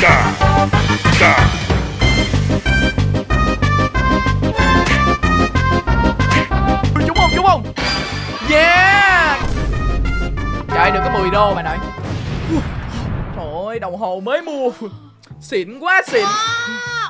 Trúng không? Trúng không? Yeah. Chạy được có 10 đô bạn ơi. Trời ơi, đồng hồ mới mua. Xịn quá xịn.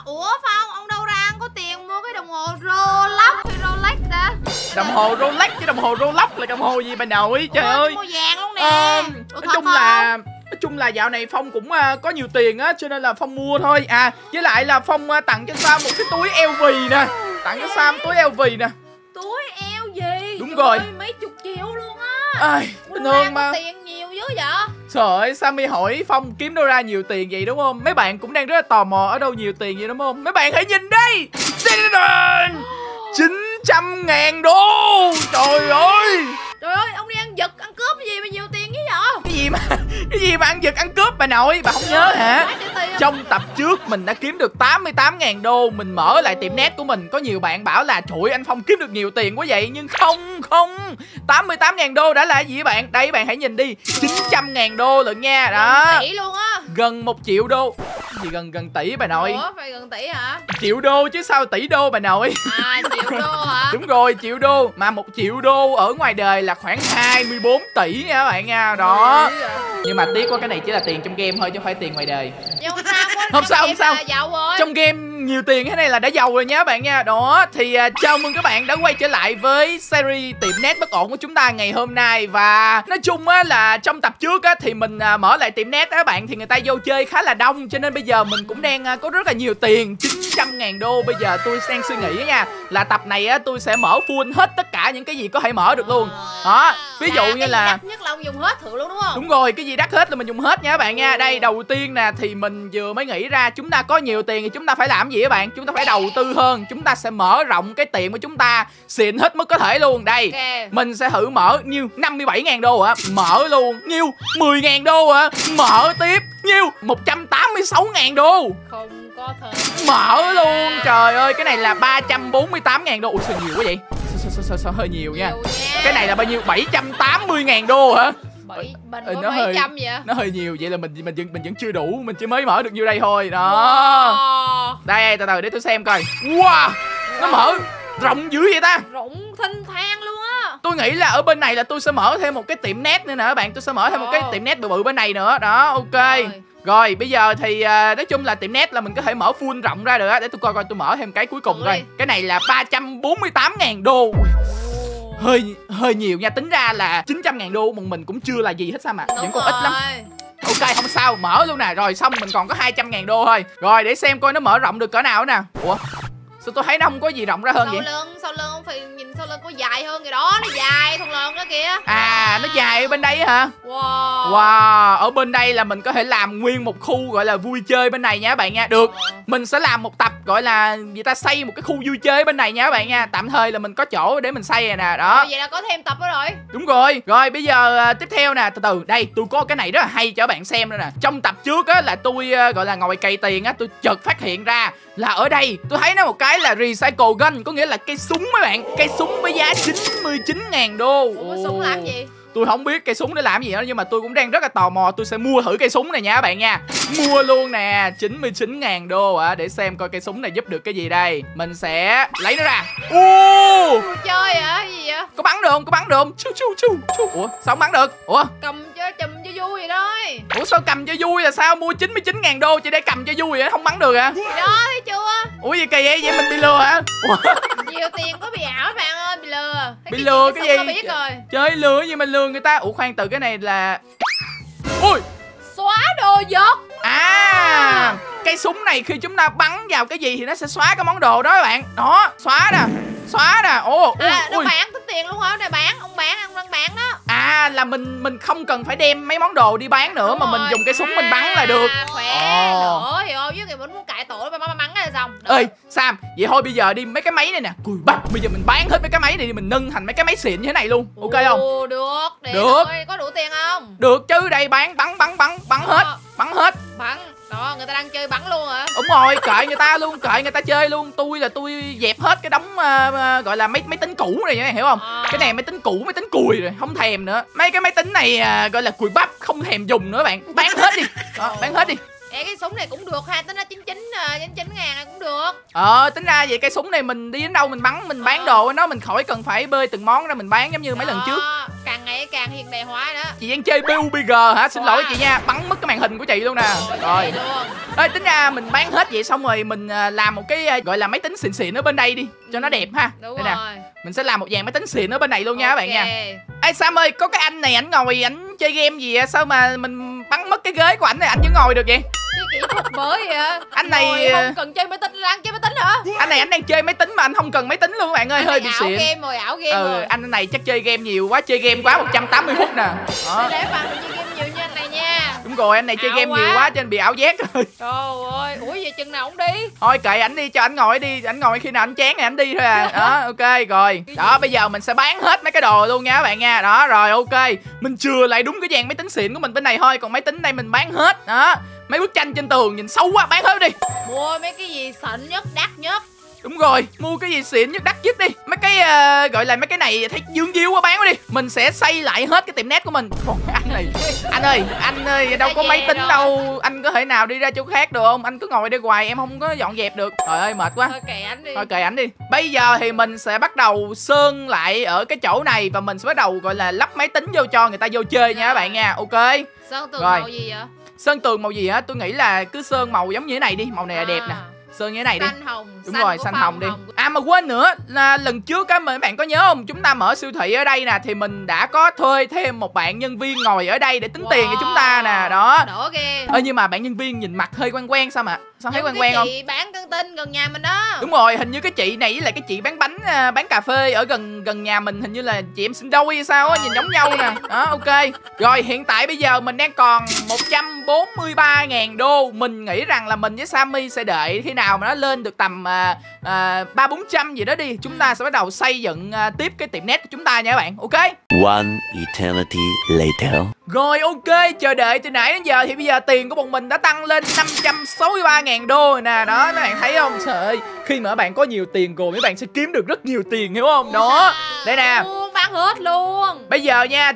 Ủa Phong, ông đâu ra ông có tiền mua cái đồng hồ Rolex hay Rolex đã? Đồng hồ Rolex chứ đồng hồ Rolex là đồng hồ gì bà nội? Trời ơi. Mua vàng luôn nè. Nói chung là dạo này Phong cũng có nhiều tiền á, cho nên là Phong mua thôi. À, với lại là Phong tặng cho Sam một cái túi LV nè. Tặng cho Sam túi LV nè. Túi LV. Đúng rồi. Mấy chục triệu luôn á. Ai, bình thường mà. Tiền nhiều dữ vậy? Trời ơi, Sammy hỏi Phong kiếm đâu ra nhiều tiền vậy đúng không? Mấy bạn cũng đang rất là tò mò ở đâu nhiều tiền vậy đúng không? Mấy bạn hãy nhìn đi. 900.000 đô. Trời ơi. Trời ơi, ông đi ăn giật, ăn cướp cái gì mà nhiều tiền như vậy? Cái gì mà ăn giật, ăn cướp bà nội, bà không nhớ hả? Trong tập trước mình đã kiếm được 88.000 đô. Mình mở lại tiệm net của mình. Có nhiều bạn bảo là trụi anh Phong kiếm được nhiều tiền quá vậy. Nhưng không 88.000 đô đã là gì vậy bạn? Đây bạn hãy nhìn đi, 900.000 đô lận nha. Đó, gần 1 triệu đô. Gì gần tỷ bà nội? Ủa, phải gần tỷ hả? Triệu đô chứ sao tỷ đô bà nội. À, triệu đô hả? Đúng rồi, triệu đô. Mà 1 triệu đô ở ngoài đời là khoảng 24 tỷ nha các bạn nha. Đó. Nhưng mà tiếc quá, cái này chỉ là tiền trong game thôi chứ không phải tiền ngoài đời. Nhưng mà sao quá, không sao. Trong game nhiều tiền thế này là đã giàu rồi nhá bạn nha. Đó, thì chào mừng các bạn đã quay trở lại với series tiệm net bất ổn của chúng ta ngày hôm nay. Và nói chung á là trong tập trước á thì mình mở lại tiệm net á bạn, thì người ta vô chơi khá là đông, cho nên bây giờ mình cũng đang có rất là nhiều tiền, 900.000 đô. Bây giờ tôi đang suy nghĩ nha, là tập này á tôi sẽ mở full hết tất cả những cái gì có thể mở được luôn. Đó, ví dụ như là đắt nhất là ông dùng hết thử luôn đúng không? Đúng rồi, cái gì đắt hết là mình dùng hết nha các bạn nha. Đây, đầu tiên nè thì mình vừa mới nghĩ ra, chúng ta có nhiều tiền thì chúng ta phải làm gì các bạn? Chúng ta phải đầu tư hơn, chúng ta sẽ mở rộng cái tiệm của chúng ta xịn hết mức có thể luôn. Đây, mình sẽ thử mở nhiêu 57.000 đô ạ, mở luôn. Nhiêu 10.000 đô ạ, mở tiếp. Nhiêu 186.000 đô, không có thể mở luôn. Trời ơi, cái này là 348.000 đô. Ủa sao nhiều quá vậy? Sao hơi nhiều nha. Cái này là bao nhiêu? 780.000 đô hả? Nó hơi vậy? Nó hơi nhiều vậy, là mình vẫn chưa đủ, mình chỉ mới mở được nhiêu đây thôi. Đó. Wow. Đây, từ từ để tôi xem coi. Wow, nó mở rộng dữ vậy ta? Rộng thênh thang luôn á. Tôi nghĩ là ở bên này là tôi sẽ mở thêm một cái tiệm net nữa nè các bạn, tôi sẽ mở thêm một cái tiệm net bự bự bên này nữa. Đó, ok. Rồi, bây giờ thì nói chung là tiệm net là mình có thể mở full rộng ra được á, để tôi coi tôi mở thêm cái cuối cùng coi. Cái này là 348.000 đô. Hơi nhiều nha, tính ra là 900.000 đô mà mình cũng chưa là gì hết sao mà. Vẫn còn ít lắm. Ok, không sao, mở luôn nè. Rồi xong mình còn có 200.000 đô thôi. Rồi để xem coi nó mở rộng được cỡ nào nè. Ủa, sao tôi thấy nó không có gì rộng ra hơn vậy? Sau lưng phải nhìn sau lưng có dài hơn kìa. Đó, nó dài thằng lợn đó kìa. À, nó dài ở bên đây hả? Wow, ở bên đây là mình có thể làm nguyên một khu gọi là vui chơi bên này nha các bạn nha. Được, mình sẽ làm một tập gọi là người ta xây một cái khu vui chơi bên này nha các bạn nha. Tạm thời là mình có chỗ để mình xây rồi nè. Đó, vậy là có thêm tập đó rồi. Đúng rồi. Rồi bây giờ tiếp theo nè, từ từ đây tôi có cái này rất là hay cho các bạn xem nữa nè. Trong tập trước á là tôi gọi là ngồi cày tiền á, tôi chợt phát hiện ra là ở đây tôi thấy nó một cái là recycle gun, có nghĩa là cây súng mấy bạn. Cây súng với giá 99.000 đô. Ủa, cái súng làm gì? Tôi không biết cây súng để làm gì nữa, nhưng mà tôi cũng đang rất là tò mò. Tôi sẽ mua thử cây súng này nha các bạn nha. Mua luôn nè, 99.000 đô ạ. Để xem coi cây súng này giúp được cái gì đây. Mình sẽ lấy nó ra. Ô, chơi hả? Cái gì vậy? Có bắn được không? Có bắn được không? Ủa, sao không bắn được? Ủa, cầm cho chùm cho vui vậy thôi. Ủa sao cầm cho vui là sao? Mua 99.000 đô chỉ để cầm cho vui vậy, không bắn được hả? Đó, thấy chưa? Ủa gì kỳ vậy? Vậy mình bị lừa hả? Nhiều tiền có bị ảo bạn ơi, bị lừa. Bị lừa cái gì? Biết rồi. Chơi lừa gì mà lừa người ta? Ủa khoan, từ cái này là ui, xóa đồ vật. À, cái súng này khi chúng ta bắn vào cái gì thì nó sẽ xóa cái món đồ đó các bạn. Đó, xóa nè. Xóa nè. Ồ, nó bán tính tiền luôn hả? Này bán, ông đang bán đó. À, là mình không cần phải đem mấy món đồ đi bán nữa. Đúng mà rồi. Mình dùng cái súng mình bắn là được. Khỏe. Nữa hiểu không? Chứ người mình muốn cải tổ mà bắn là xong. Ê, Sam, vậy thôi bây giờ đi mấy cái máy này nè. Cùi bắp, bây giờ mình bán hết mấy cái máy này, mình nâng thành mấy cái máy xịn như thế này luôn. Ok không? Ồ, được. Được. Thôi, có đủ tiền không? Được chứ, đây bán bắn hết. Bắn hết. Bắn. Đó, người ta đang chơi bắn luôn hả? Đúng rồi, kệ người ta luôn, kệ người ta chơi luôn. Tôi là tôi dẹp hết cái đống gọi là máy tính cũ này nha, hiểu không? Cái này máy tính cũ, máy tính cùi rồi, không thèm nữa. Mấy cái máy tính này gọi là cùi bắp, không thèm dùng nữa bạn. Bán hết đi. Đó, bán hết đi. Ê, cái súng này cũng được ha, tính ra 99 ngàn cũng được. Tính ra vậy cái súng này mình đi đến đâu mình bắn, mình bán đồ nó mình khỏi cần phải bê từng món ra mình bán giống như mấy lần trước. Càng ngày càng hiện đại hóa đó. Chị đang chơi PUBG hả? Xin lỗi chị nha, bắn mất cái màn hình của chị luôn nè. Rồi. Ê, tính ra mình bán hết vậy xong rồi mình làm một cái gọi là máy tính xịn xịn ở bên đây đi cho nó đẹp ha. Đúng rồi. Mình sẽ làm một dàn máy tính xịn ở bên này luôn nha các bạn nha. Ê Sam ơi, có cái anh này ảnh ngồi ảnh chơi game gì vậy? Sao mà mình bắn mất cái ghế của ảnh này ảnh vẫn ngồi được vậy? Cái kỹ thuật mới vậy hả? Anh này ngồi không cần chơi máy tính là anh chơi máy tính hả? Anh này anh đang chơi máy tính mà anh không cần máy tính luôn các bạn ơi, anh hơi bị xịn. Ảo game rồi. Anh này chắc chơi game nhiều quá, chơi game quá 180 phút nè. Để bạn chơi game nhiều như anh này nha. Đúng rồi, anh này chơi game nhiều quá cho nên bị ảo giác rồi. Trời ơi, ủa vậy chừng nào ổng đi? Thôi kệ ảnh đi, cho ảnh ngồi đi, ảnh ngồi khi nào ảnh chán thì ảnh đi thôi à. Đó, ok rồi. Đó, bây giờ mình sẽ bán hết mấy cái đồ luôn nha các bạn nha. Đó, rồi ok. Mình chừa lại đúng cái dàn máy tính xịn của mình bên này thôi, còn máy tính đây mình bán hết. Đó. Mấy bức tranh trên tường nhìn xấu quá, bán hết đi. Mua mấy cái gì xịn nhất, đắt nhất. Đúng rồi, mua cái gì xịn nhất, đắt nhất đi. Mấy cái gọi là mấy cái này thấy dương diêu quá, bán quá đi. Mình sẽ xây lại hết cái tiệm net của mình. Còn anh này, anh ơi, đâu có máy tính đâu. Anh có thể nào đi ra chỗ khác được không? Anh cứ ngồi đây hoài, em không có dọn dẹp được. Trời ơi, mệt quá. Thôi kệ ảnh đi. Bây giờ thì mình sẽ bắt đầu sơn lại ở cái chỗ này. Và mình sẽ bắt đầu gọi là lắp máy tính vô cho người ta vô chơi nha các bạn nha. Ok. Sơn tường màu gì vậy? Sơn tường màu gì hả? Tôi nghĩ là cứ sơn màu giống như thế này đi. Màu này là đẹp nè. Sơn như thế này đi. Xanh hồng. Đúng rồi, xanh hồng đi. À mà quên nữa là lần trước á, mấy bạn có nhớ không? Chúng ta mở siêu thị ở đây nè thì mình đã có thuê thêm một bạn nhân viên ngồi ở đây để tính tiền cho chúng ta nè, đó. Đổ ghê. Ơ nhưng mà bạn nhân viên nhìn mặt hơi quen quen sao mà? Sao thấy quen quen không? Chị bán căng tin gần nhà mình đó. Đúng rồi, hình như cái chị này với lại cái chị bán bánh bán cà phê ở gần nhà mình, hình như là chị em sinh đôi hay sao á, nhìn giống nhau nè. Đó, ok. Rồi hiện tại bây giờ mình đang còn 143.000 đô. Mình nghĩ rằng là mình với Sammy sẽ đợi khi nào mà nó lên được tầm 300-400 gì đó đi, chúng ta sẽ bắt đầu xây dựng tiếp cái tiệm net của chúng ta nha các bạn. Ok. One eternity later. Rồi ok, chờ đợi từ nãy đến giờ thì bây giờ tiền của bọn mình đã tăng lên 563.000 đô rồi nè. Đó, các bạn thấy không? Trời ơi, khi mà các bạn có nhiều tiền rồi, các bạn sẽ kiếm được rất nhiều tiền, hiểu không? Đó, đây nè, bán hết luôn. Bây giờ nha,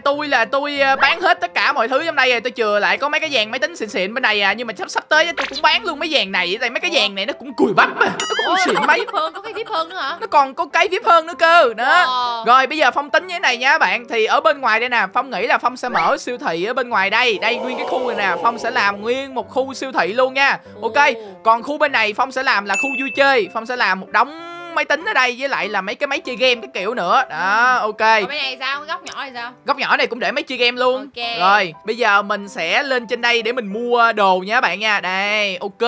tôi bán hết tất cả mọi thứ trong đây rồi. Tôi chừa lại có mấy cái dàn máy tính xịn xịn bên này à, nhưng mà sắp tới tôi cũng bán luôn mấy dàn này. Tại mấy cái dàn này nó cũng cùi bắp mà. Nó cũng xịn mấy. Có cái VIP hơn nữa hả? Nó còn có cái VIP hơn nữa cơ. Đó. Rồi bây giờ Phong tính như thế này nha các bạn. Thì ở bên ngoài đây nè, Phong nghĩ là Phong sẽ mở siêu thị ở bên ngoài đây. Đây nguyên cái khu này nè, Phong sẽ làm nguyên một khu siêu thị luôn nha. Ok. Còn khu bên này Phong sẽ làm là khu vui chơi. Phong sẽ làm một đống máy tính ở đây với lại là mấy cái máy chơi game cái kiểu nữa đó. Ok. Còn bên này sao, góc nhỏ này sao? Góc nhỏ này cũng để máy chơi game luôn. Okay. Rồi bây giờ mình sẽ lên trên đây để mình mua đồ nha các bạn nha. Đây, ok.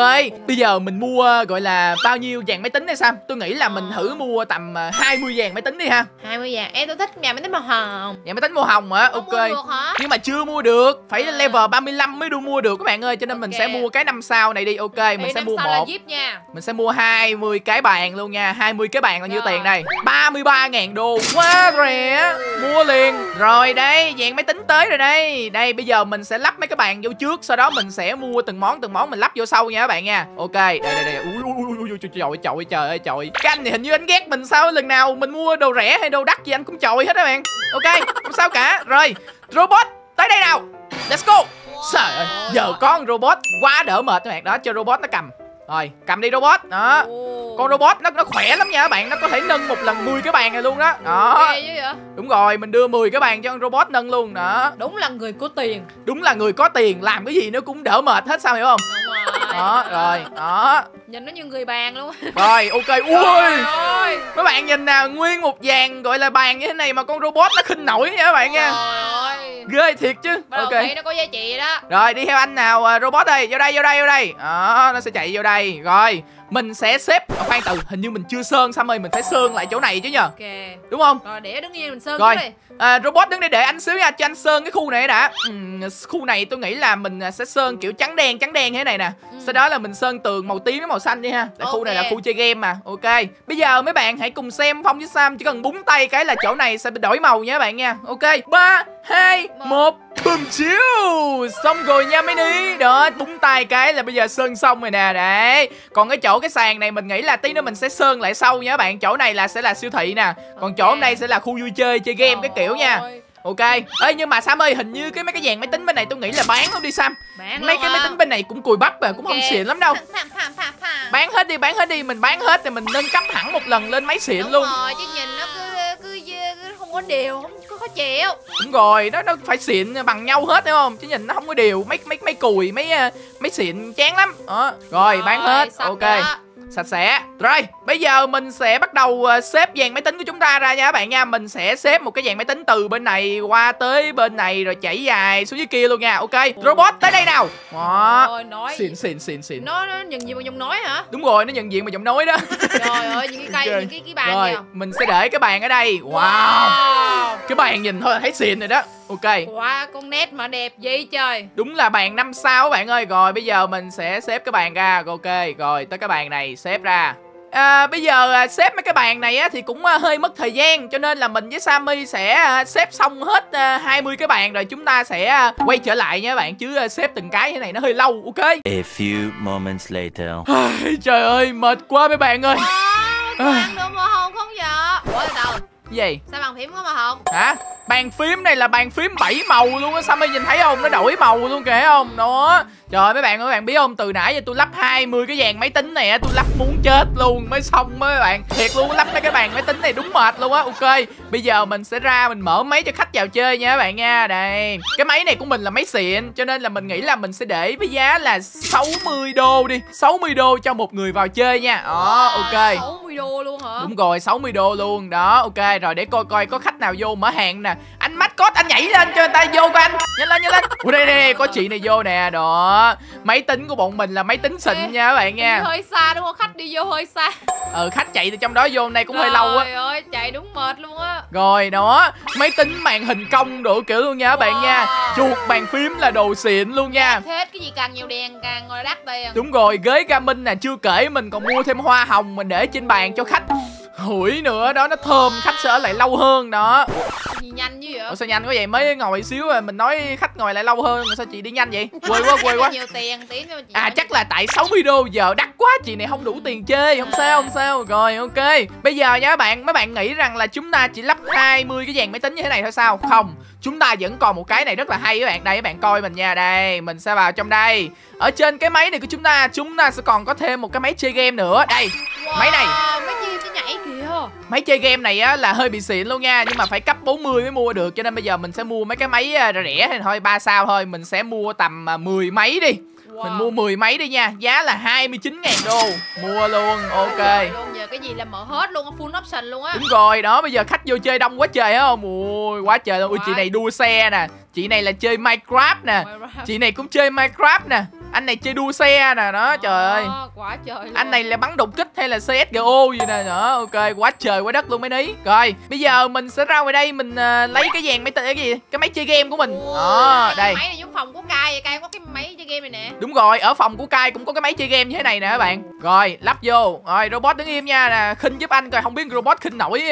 Bây giờ mình mua gọi là bao nhiêu dàn máy tính hay sao? Tôi nghĩ là mình thử mua tầm 20 dàn máy tính đi ha. 20 dàn. Em tôi thích nhà máy tính màu hồng. Nhà máy tính màu hồng hả? Ok. Mua được hả? Nhưng mà chưa mua được, phải lên level 35 mới đủ mua được các bạn ơi, cho nên mình sẽ mua cái 5 sao này đi. Ok, mình sẽ mua 1. Mình sẽ mua 20 cái bàn luôn nha. 20 cái bàn là nhiêu tiền đây? 33.000 đô, quá rẻ, mua liền. Rồi đây, dàn máy tính tới rồi đây. Đây bây giờ mình sẽ lắp mấy cái bàn vô trước, sau đó mình sẽ mua từng món mình lắp vô sau nha các bạn nha. Ok, đây. Ui, trời ơi. Cái anh này hình như anh ghét mình sao, lần nào mình mua đồ rẻ hay đồ đắt gì anh cũng chọi hết các bạn. Ok, không sao cả. Rồi, robot tới đây nào. Let's go. Trời ơi, giờ có con robot quá đỡ mệt các bạn. Đó, cho robot nó cầm. Rồi, cầm đi robot. Đó. Con robot nó khỏe lắm nha các bạn, nó có thể nâng một lần 10 cái bàn này luôn đó. Đó. Đúng rồi, mình đưa 10 cái bàn cho con robot nâng luôn đó. Đúng là người có tiền. Đúng là người có tiền, làm cái gì nó cũng đỡ mệt hết sao, hiểu không? Đó, rồi, đó. Nhìn nó như người bàn luôn. Rồi, ok. Ui. Mấy bạn nhìn nào, nguyên một dàn gọi là bàn như thế này mà con robot nó khinh nổi nha các bạn nha. Ghê thiệt chứ. Bắt đầu thấy nó có giá trị đó. Rồi, đi theo anh nào robot ơi, vô đây. Đó, nó sẽ chạy vô đây. Rồi, mình sẽ xếp khoan từ, hình như mình chưa sơn Sam ơi, mình phải sơn lại chỗ này chứ nhờ. Ok. Đúng không? Rồi để đứng yên mình sơn rồi. Robot đứng đây để anh xíu nha, cho anh sơn cái khu này đã. Khu này tôi nghĩ là mình sẽ sơn kiểu trắng đen thế này nè. Sau đó là mình sơn tường màu tím với màu xanh đi ha. Tại khu này là khu chơi game mà. Ok. Bây giờ mấy bạn hãy cùng xem Phong với Sam chỉ cần búng tay cái là chỗ này sẽ bị đổi màu nha các bạn nha. Ok. 3, 2, 1. Bùm chiếu. Xong rồi nha mấy ni. Đó, búng tay cái là bây giờ sơn xong rồi nè. Đấy. Còn cái chỗ cái sàn này mình nghĩ là tí nữa mình sẽ sơn lại sau nha các bạn. Chỗ này là sẽ là siêu thị nè. Còn chỗ hôm nay sẽ là khu vui chơi game cái kiểu nha. Ok. Ê nhưng mà Sam ơi, hình như cái mấy cái dàn máy tính bên này tôi nghĩ là bán luôn đi Sam. Bán mấy cái máy tính bên này cũng cùi bắp mà cũng okay, không xịn lắm đâu. Bán hết đi, bán hết đi, mình bán hết thì mình nâng cấp hẳn một lần lên máy xịn luôn. Đúng rồi, chứ nhìn nó cứ không có điều, không có chịu. Đúng rồi, nó phải xịn bằng nhau hết đúng không? Chứ nhìn nó không có điều, mấy cùi, mấy xịn chán lắm. Đó. Rồi, bán hết. Ok. Đó, sạch sẽ. Rồi, bây giờ mình sẽ bắt đầu xếp dàn máy tính của chúng ta ra nha các bạn nha. Mình sẽ xếp một cái dàn máy tính từ bên này qua tới bên này rồi chảy dài xuống dưới kia luôn nha. Ok, robot tới đây nào. Đó. Nói xịn. Nó nhận diện bằng giọng nói hả? Đúng rồi, nó nhận diện bằng giọng nói đó. Trời ơi, những cái cây, okay, những cái bàn rồi, nào? Mình sẽ để cái bàn ở đây. Wow. Cái bàn nhìn thôi thấy xịn rồi đó. Ok. Wow, con nét mà đẹp vậy trời. Đúng là bàn 5 sao các bạn ơi. Rồi bây giờ mình sẽ xếp cái bàn ra. Ok, rồi tới cái bàn này xếp ra. Bây giờ xếp mấy cái bàn này á, thì cũng hơi mất thời gian, cho nên là mình với Sammy sẽ xếp xong hết 20 cái bàn rồi chúng ta sẽ quay trở lại nha các bạn. Chứ xếp từng cái như thế này nó hơi lâu. Ok. A few moments later. Trời ơi mệt quá mấy bạn ơi. Bạn được màu hồng không vậy? Ủa đâu? Gì? Sao bàn phím có màu hồng? Hả? Bàn phím này là bàn phím 7 màu luôn á, Sammy nhìn thấy không? Nó đổi màu luôn kìa không? Đó. Trời ơi, mấy bạn ơi, mấy bạn biết không? Từ nãy giờ tôi lắp 20 cái dàn máy tính này á, tôi lắp muốn chết luôn mới xong mấy bạn. Thiệt luôn, lắp mấy cái bàn máy tính này đúng mệt luôn á. Ok. Bây giờ mình sẽ ra mình mở máy cho khách vào chơi nha các bạn nha. Đây. Cái máy này của mình là máy xịn cho nên là mình nghĩ là mình sẽ để với giá là 60 đô đi. 60 đô cho một người vào chơi nha. Đó, ok. 60 đô luôn hả? Đúng rồi, 60 đô luôn. Đó, ok. Rồi để coi coi có khách nào vô mở hàng nè. Anh Mascot anh nhảy lên cho người ta vô coi anh. Nhanh lên, nhanh lên. Ủa đây nè, có chị này vô nè. Đó. Máy tính của bọn mình là máy tính xịn nha các bạn nha. Đi hơi xa đúng không? Khách đi vô hơi xa. Khách chạy từ trong đó vô hôm nay cũng trời hơi lâu á. Trời ơi, chạy đúng mệt luôn á. Rồi đó, máy tính màn hình cong đủ kiểu luôn nha các bạn nha. Chuột bàn phím là đồ xịn luôn nha. Thế cái gì càng nhiều đèn càng ngồi đắt tiền. Đúng rồi, ghế gaming nè, chưa kể mình còn mua thêm hoa hồng mình để trên bàn cho khách hủi nữa đó, nó thơm khách sẽ ở lại lâu hơn đó. Gì nhanh như vậy? Ủa sao nhanh quá vậy? Mới ngồi xíu rồi mình nói khách ngồi lại lâu hơn, sao chị đi nhanh vậy? Quê quá. Nhiều tiền tí nữa chị. À chắc là tại 60 đô giờ đắt quá, chị này không đủ tiền chơi, không sao không sao. Rồi ok. Bây giờ nha các bạn, mấy bạn nghĩ rằng là chúng ta chỉ lắp 20 cái dàn máy tính như thế này thôi sao? Không, chúng ta vẫn còn một cái này rất là hay các bạn. Đây các bạn coi mình nha, đây, mình sẽ vào trong đây. Ở trên cái máy này của chúng ta sẽ còn có thêm một cái máy chơi game nữa. Đây, máy này. Máy chơi game này á là hơi bị xịn luôn nha, nhưng mà phải cấp 40 mới mua được, cho nên bây giờ mình sẽ mua mấy cái máy rẻ thì thôi, 3 sao thôi, mình sẽ mua tầm 10 máy đi. Wow. Mình mua 10 máy đi nha, giá là 29.000 đô. Mua luôn, ok. Giờ cái gì là mở hết luôn, full option luôn á. Đúng rồi, đó, bây giờ khách vô chơi đông quá trời á không? Ui, quá trời luôn. Ui, chị này đua xe nè, chị này là chơi Minecraft nè, chị này cũng chơi Minecraft nè. Anh này chơi đua xe nè, đó, trời ơi. Quá trời luôn. Anh này là bắn đột kích hay là CSGO gì nè, đó, ok, quá trời, quá đất luôn mấy ní. Rồi, bây giờ mình sẽ ra ngoài đây, mình lấy cái dàn máy tính, cái gì, cái máy chơi game của mình. Đó, đây. Máy này giống phòng của Kai vậy, Kai có cái máy chơi game này nè. Đúng rồi, ở phòng của Kai cũng có cái máy chơi game như thế này nè các bạn. Rồi, lắp vô. Rồi, robot đứng im nha, là khinh giúp anh coi, không biết robot khinh nổi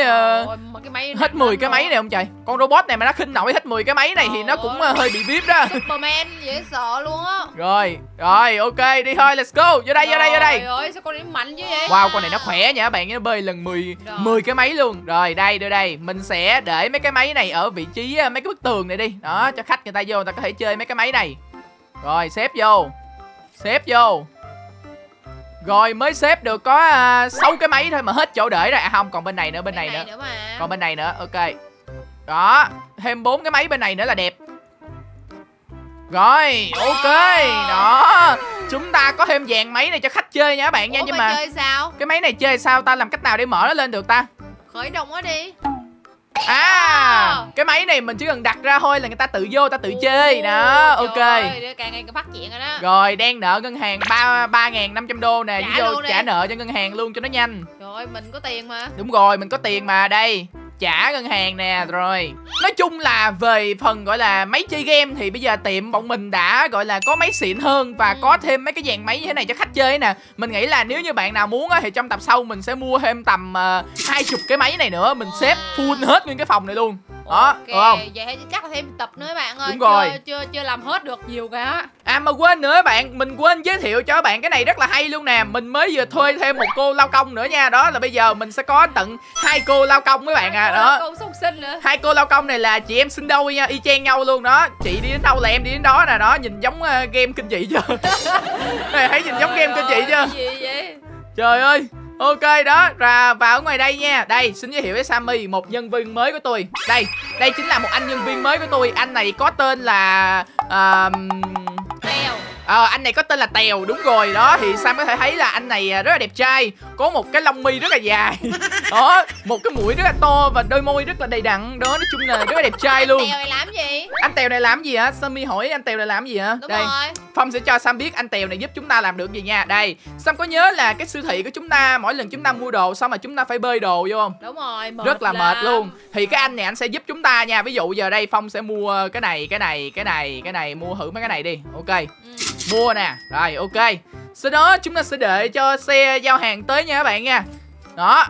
cái máy hết 10 cái máy này không trời. Con robot này mà nó khinh nổi hết 10 cái máy này thì nó cũng hơi bị vip đó. Superman dễ sợ luôn á. Rồi. Rồi ok đi thôi, let's go. Vô đây, vô đây, vô đây. Trời ơi sao con này mạnh dữ vậy? Wow, con này nó khỏe nha các bạn, nó bơi lần 10 cái máy luôn. Rồi đây, đưa đây. Mình sẽ để mấy cái máy này ở vị trí mấy cái bức tường này đi. Đó, cho khách người ta vô người ta có thể chơi mấy cái máy này. Rồi xếp vô. Xếp vô. Rồi mới xếp được có 6 cái máy thôi mà hết chỗ để rồi. À không, còn bên này nữa, bên này nữa. Mà. Còn bên này nữa, ok. Đó, thêm 4 cái máy bên này nữa là đẹp. Rồi, ok. Đó. Chúng ta có thêm dàn máy này cho khách chơi nha các bạn nha. Nhưng mà chơi sao? Cái máy này chơi sao ta, làm cách nào để mở nó lên được ta? Khởi động nó đi. À, cái máy này mình chỉ cần đặt ra thôi là người ta tự vô, người ta tự chơi. Đó, ok. Ơi, càng ngày càng phát triển rồi đó. Rồi, đang nợ ngân hàng 3.500 đô nè, vô trả nợ cho ngân hàng luôn cho nó nhanh. Trời ơi, mình có tiền mà. Đúng rồi, mình có tiền mà, đây. Trả ngân hàng nè. Rồi nói chung là về phần gọi là máy chơi game thì bây giờ tiệm bọn mình đã gọi là có máy xịn hơn và có thêm mấy cái dàn máy như thế này cho khách chơi nè. Mình nghĩ là nếu như bạn nào muốn thì trong tập sau mình sẽ mua thêm tầm 20 cái máy này nữa, mình xếp full hết nguyên cái phòng này luôn. Đó, okay, được không? Vậy chắc là thêm tập nữa các bạn ơi. Đúng rồi. Chưa làm hết được nhiều cả. À mà quên nữa các bạn, mình quên giới thiệu cho các bạn cái này rất là hay luôn nè. Mình mới vừa thuê thêm một cô lao công nữa nha. Đó là bây giờ mình sẽ có tận 2 cô lao công các bạn à. Đó, 2 cô lao công này là chị em sinh đôi nha, y chang nhau luôn đó. Chị đi đến đâu là em đi đến đó nè. Đó, nhìn giống game kinh dị chưa? Này thấy nhìn giống game kinh dị chưa? Trời ơi. Ok đó, và vào ngoài đây nha. Đây, xin giới thiệu với Sammy, một nhân viên mới của tôi. Đây, đây chính là một anh nhân viên mới của tôi. Anh này có tên là Tèo. Anh này có tên là Tèo, đúng rồi. Đó, thì Sam có thể thấy là anh này rất là đẹp trai. Có một cái lông mi rất là dài. Đó, một cái mũi rất là to và đôi môi rất là đầy đặn. Đó, nói chung là rất là đẹp trai luôn. Anh Tèo này làm gì? Anh Tèo này làm gì hả? Sammy hỏi anh Tèo này làm gì hả? Đúng đây. Rồi. Phong sẽ cho Sam biết anh Tèo này giúp chúng ta làm được gì nha. Đây, Sam có nhớ là cái siêu thị của chúng ta, mỗi lần chúng ta mua đồ xong mà chúng ta phải bơi đồ vô không? Đúng rồi, mệt rất là mệt luôn. Thì cái anh này anh sẽ giúp chúng ta nha. Ví dụ giờ đây Phong sẽ mua cái này, mua thử mấy cái này đi. Ok. Mua nè. Rồi ok. Sau đó chúng ta sẽ đợi cho xe giao hàng tới nha các bạn nha. Đó.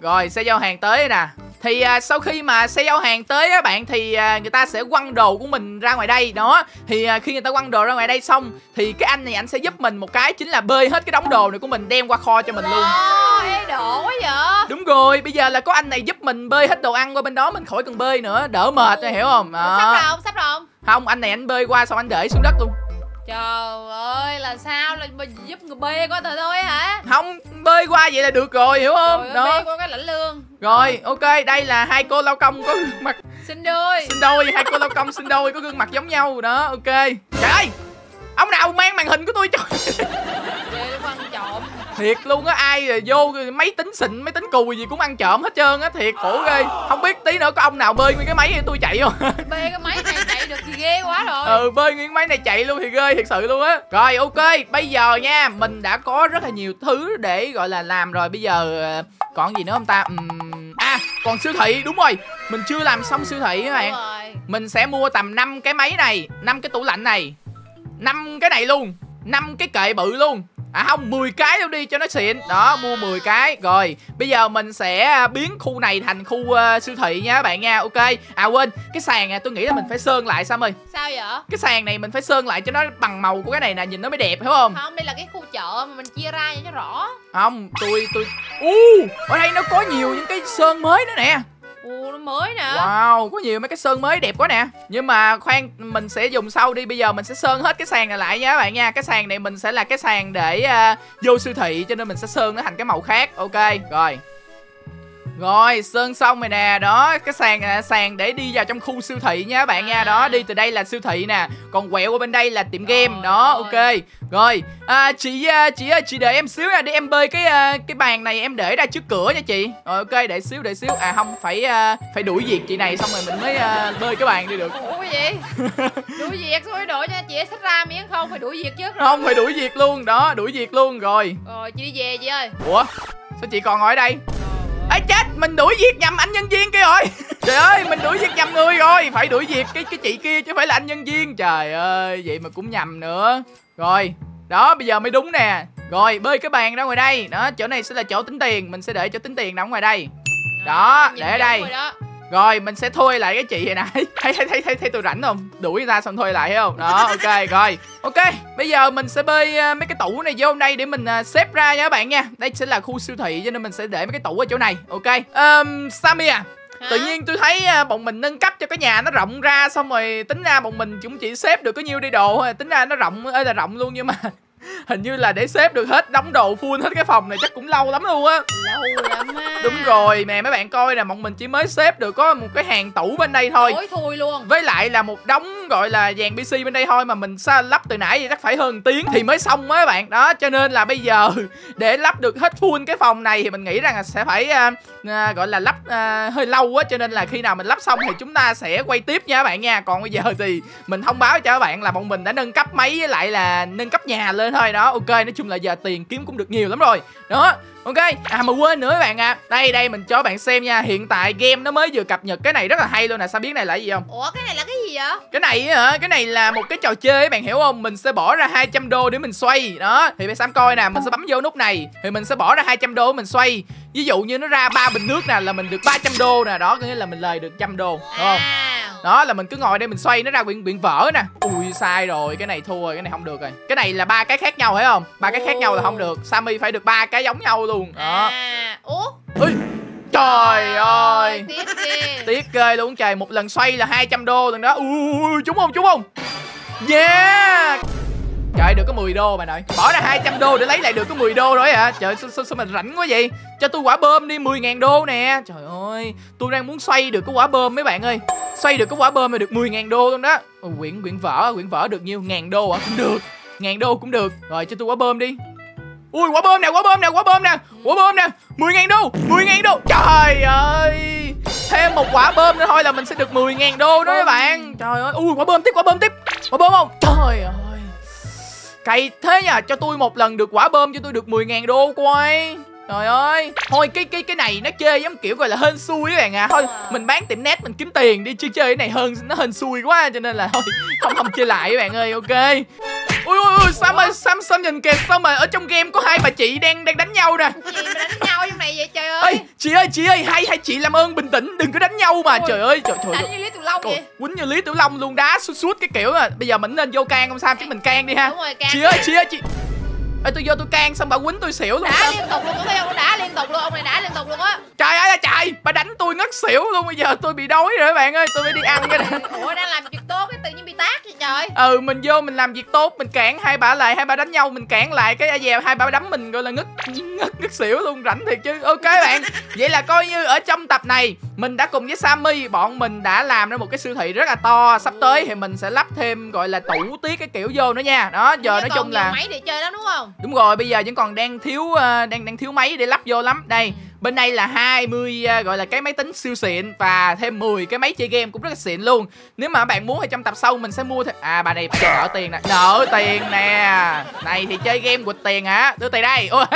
Rồi xe giao hàng tới nè. Thì sau khi mà xe giao hàng tới á bạn, thì người ta sẽ quăng đồ của mình ra ngoài đây. Đó, thì khi người ta quăng đồ ra ngoài đây xong thì cái anh này anh sẽ giúp mình một cái, chính là bơi hết cái đống đồ này của mình đem qua kho cho mình luôn. Ê, đổ quá vậy. Đúng rồi, bây giờ là có anh này giúp mình bơi hết đồ ăn qua bên đó, mình khỏi cần bơi nữa, đỡ mệt rồi, hiểu không? Đó. Sắp rồi không? Sắp rồi không? Không, anh này anh bơi qua xong anh để xuống đất luôn. Trời ơi, là sao? Là giúp người bê qua thôi hả? Không, bơi qua vậy là được rồi, hiểu không? Trời ơi, đó, bê qua cái lãnh lương. Rồi, ok, đây là 2 cô lao công có gương mặt Sinh đôi, 2 cô lao công sinh đôi có gương mặt giống nhau. Đó, ok. Trời ơi, ông nào mang màn hình của tôi trời. Vậy ăn trộm. Thiệt luôn á, ai rồi vô máy tính xịn, máy tính cùi gì cũng ăn trộm hết trơn á, thiệt khổ ghê. Không biết tí nữa có ông nào bơi nguyên cái máy tôi chạy không? Bê cái máy này chạy được thì ghê quá rồi. Ừ, bơi nguyên máy này chạy luôn thì ghê thiệt sự luôn á. Rồi ok, bây giờ nha, mình đã có rất là nhiều thứ để gọi là làm rồi. Bây giờ còn gì nữa không ta? À, còn siêu thị, đúng rồi. Mình chưa làm xong siêu thị các bạn. Mình sẽ mua tầm 5 cái máy này, 5 cái tủ lạnh này, 5 cái này luôn, 5 cái kệ bự luôn. À không, 10 cái luôn đi cho nó xịn. Đó, mua 10 cái. Rồi, bây giờ mình sẽ biến khu này thành khu siêu thị nha các bạn nha. Ok. À quên, cái sàn này tôi nghĩ là mình phải sơn lại Sam ơi. Sao vậy? Cái sàn này mình phải sơn lại cho nó bằng màu của cái này nè, nhìn nó mới đẹp, hiểu không? Không, đây là cái khu chợ mà mình chia ra cho rõ. Không, tôi ở đây nó có nhiều những cái sơn mới nữa nè. Nó mới nè. Wow, có nhiều mấy cái sơn mới đẹp quá nè. Nhưng mà khoan, mình sẽ dùng sau đi. Bây giờ mình sẽ sơn hết cái sàn này lại nha các bạn nha. Cái sàn này mình sẽ là cái sàn để vô siêu thị, cho nên mình sẽ sơn nó thành cái màu khác. Ok, rồi. Rồi, sơn xong rồi nè. Đó, cái sàn này là sàn để đi vào trong khu siêu thị nha các bạn nha. Đó, đi từ đây là siêu thị nè. Còn quẹo qua bên đây là tiệm game. Đó, ok. Rồi, chị ơi, chị đợi em xíu nha. Để em bơi cái bàn này em để ra trước cửa nha chị. Rồi, ok, để xíu, để xíu. À không, phải đuổi việc chị này xong rồi mình mới bơi cái bàn đi được. Ủa cái gì? Đuổi việc thôi, đuổi nha. Chị xách ra miếng không, phải đuổi việc chứ. Không, phải đuổi việc luôn. Đó, đuổi việc luôn rồi. Rồi, chị đi về chị ơi. Ủa, sao chị còn ngồi ở đây? Ấy chết, mình đuổi việc nhầm anh nhân viên kia rồi. Trời ơi, mình đuổi việc nhầm người rồi. Phải đuổi việc cái chị kia chứ phải là anh nhân viên. Trời ơi, vậy mà cũng nhầm nữa. Rồi, đó, bây giờ mới đúng nè. Rồi, bơi cái bàn ra ngoài đây. Đó, chỗ này sẽ là chỗ tính tiền. Mình sẽ để chỗ tính tiền ra ngoài đây. Đó, để ở đây. Rồi, mình sẽ thuê lại cái chị hồi nãy. Thấy tôi rảnh không? Đuổi người ta xong thuê lại, hiểu không? Đó, ok, rồi. Ok, bây giờ mình sẽ bơi mấy cái tủ này vô đây để mình xếp ra nha các bạn nha. Đây sẽ là khu siêu thị cho nên mình sẽ để mấy cái tủ ở chỗ này. Ok, Sammy à, tự nhiên tôi thấy bọn mình nâng cấp cho cái nhà nó rộng ra. Xong rồi tính ra bọn mình cũng chỉ xếp được có nhiêu đi đồ thôi. Tính ra nó rộng, ơi là rộng luôn, nhưng mà hình như là để xếp được hết đống đồ full hết cái phòng này chắc cũng lâu lắm luôn á. Lâu lắm á. Đúng rồi nè, mấy bạn coi nè, bọn mình chỉ mới xếp được có một cái hàng tủ bên đây thôi. Tối thui luôn. Với lại là một đống gọi là dàn PC bên đây thôi, mà mình sao lắp từ nãy vậy chắc phải hơn tiếng thì mới xong á các bạn. Đó, cho nên là bây giờ để lắp được hết full cái phòng này thì mình nghĩ rằng là sẽ phải gọi là lắp hơi lâu á, cho nên là khi nào mình lắp xong thì chúng ta sẽ quay tiếp nha các bạn nha. Còn bây giờ thì mình thông báo cho các bạn là bọn mình đã nâng cấp máy với lại là nâng cấp nhà lên thôi. Đó, ok, nói chung là giờ tiền kiếm cũng được nhiều lắm rồi. Đó, ok. À mà quên nữa các bạn à, đây mình cho bạn xem nha. Hiện tại game nó mới vừa cập nhật cái này rất là hay luôn nè. Sao biết này là gì không? Ủa, cái này là cái gì vậy? Cái này hả? Cái này là một cái trò chơi các bạn hiểu không? Mình sẽ bỏ ra 200 đô để mình xoay. Đó, thì bạn Sam coi nè, mình sẽ bấm vô nút này thì mình sẽ bỏ ra 200 đô để mình xoay. Ví dụ như nó ra 3 bình nước nè là mình được 300 đô nè, đó có nghĩa là mình lời được 100 đô, đúng không? Đó là mình cứ ngồi đây mình xoay nó ra quyển vỡ nè. Ui sai rồi, cái này thua rồi, cái này không được rồi. Cái này là ba cái khác nhau phải không? Ba cái khác nhau là không được. Sammy phải được ba cái giống nhau luôn. Đó. Ủa? Ui. Trời ơi. Tiếc ghê luôn trời, một lần xoay là 200 đô lần đó. Ui trúng không? Trúng không? Yeah. Trời được có 10 đô bà nội. Bỏ ra 200 đô để lấy lại được có 10 đô rồi hả? Trời sao mình rảnh quá vậy? Cho tôi quả bơm đi, 10.000 đô nè. Trời ơi, tôi đang muốn xoay được có quả bơm mấy bạn ơi. Xoay được có quả bơm mà được 10.000 đô luôn đó. Ồ, quyển vở được nhiêu? 1.000 đô à? Cũng được. 1.000 đô cũng được. Rồi cho tôi quả bơm đi. Ui quả bơm nè, quả bơm nè, quả bơm nè. Quả bơm nè, 10.000 đô, 10.000 đô. Trời ơi. Thêm một quả bơm nữa thôi là mình sẽ được 10.000 đô đó các bạn. Trời ơi. Ui quả bơm tiếp, quả bơm tiếp. Quả bơm không? Trời ơi. Cày thế nhờ, cho tôi một lần được quả bơm cho tôi được 10.000 đô coi. Trời ơi. Thôi cái này nó chơi giống kiểu gọi là hên xui các bạn à. Thôi mình bán tiệm net mình kiếm tiền đi, chứ chơi cái này nó hên xui quá cho nên là thôi không chơi lại các bạn ơi. Ok. Ui ui ui, Sam ơi, Sam nhìn kìa, sao mà ở trong game có hai bà chị đang đánh nhau nè. Gì mà đánh nhau trong này vậy trời ơi. Ê, chị ơi, hai chị làm ơn bình tĩnh, đừng có đánh nhau mà. Ôi, trời ơi, trời đánh như Lý Tiểu Long vậy. Quýnh như Lý Tiểu Long luôn, đá suốt cái kiểu à. Bây giờ mình nên vô can không Sam, chứ mình can đi ha. Đúng rồi, can. Chị ơi. Ê, tôi vô tôi can xong bà quýnh tôi xỉu luôn. Đá liên tục luôn, có thấy không? Đá liên tục luôn, ông này đá liên tục luôn á. Trời ơi là trời, bà đánh tôi ngất xỉu luôn, bây giờ tôi bị đói rồi các bạn ơi, tôi phải đi ăn cái này. Ủa đang làm việc tốt cái tự nhiên bị tát vậy trời. Ừ mình vô mình làm việc tốt, mình cản hai bà lại, hai bà đánh nhau mình cản lại cái dèo hai bà đấm mình gọi là ngất xỉu luôn, rảnh thiệt chứ. Ok bạn. Vậy là coi như ở trong tập này mình đã cùng với Sammy bọn mình đã làm ra một cái siêu thị rất là to, sắp tới thì mình sẽ lắp thêm gọi là tủ tiết cái kiểu vô nữa nha. Đó, giờ nói chung là máy để chơi đó đúng không? Đúng rồi, bây giờ vẫn còn đang thiếu đang thiếu máy để lắp vô lắm. Đây, bên đây là 20 gọi là cái máy tính siêu xịn và thêm 10 cái máy chơi game cũng rất là xịn luôn. Nếu mà bạn muốn thì trong tập sau mình sẽ mua thêm. À bà này nợ tiền nè, nợ tiền nè. Này thì chơi game quỵt tiền hả? Đưa tiền đây. Ôi.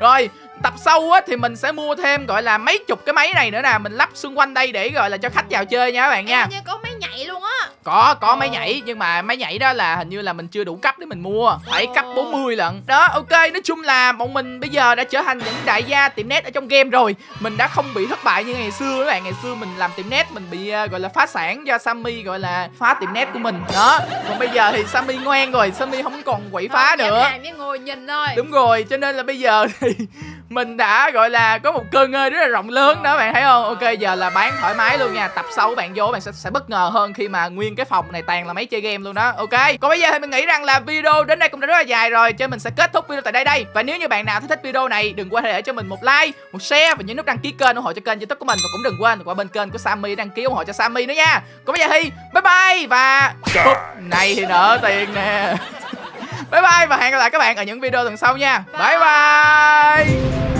Rồi, tập sau á thì mình sẽ mua thêm gọi là mấy chục cái máy này nữa nè, mình lắp xung quanh đây để gọi là cho khách vào chơi nha các bạn nha. Có máy nhảy luôn á. Có máy nhảy, nhưng mà máy nhảy đó là hình như là mình chưa đủ cấp để mình mua, phải cấp 40 lận. Đó, ok, nói chung là bọn mình bây giờ đã trở thành những đại gia tiệm net ở trong game rồi. Mình đã không bị thất bại như ngày xưa các bạn. Ngày xưa mình làm tiệm net mình bị gọi là phá sản do Sammy gọi là phá tiệm net của mình. Đó, còn bây giờ thì Sammy ngoan rồi, Sammy không còn quậy phá nữa. Làm với ngồi nhìn thôi. Đúng rồi, cho nên là bây giờ thì mình đã gọi là có một cơ ngơi rất là rộng lớn đó bạn thấy không. Ok giờ là bán thoải mái luôn nha, tập sau bạn vô bạn sẽ bất ngờ hơn khi mà nguyên cái phòng này toàn là máy chơi game luôn đó. Ok còn bây giờ thì mình nghĩ rằng là video đến đây cũng đã rất là dài rồi, cho mình sẽ kết thúc video tại đây. Và nếu như bạn nào thích video này đừng quên để cho mình một like, một share và nhấn nút đăng ký kênh ủng hộ cho kênh YouTube của mình, và cũng đừng quên qua bên kênh của Sammy đăng ký ủng hộ cho Sammy nữa nha. Còn bây giờ thì bye bye và này thì nợ tiền nè. Bye bye và hẹn gặp lại các bạn ở những video tuần sau nha. Bye bye.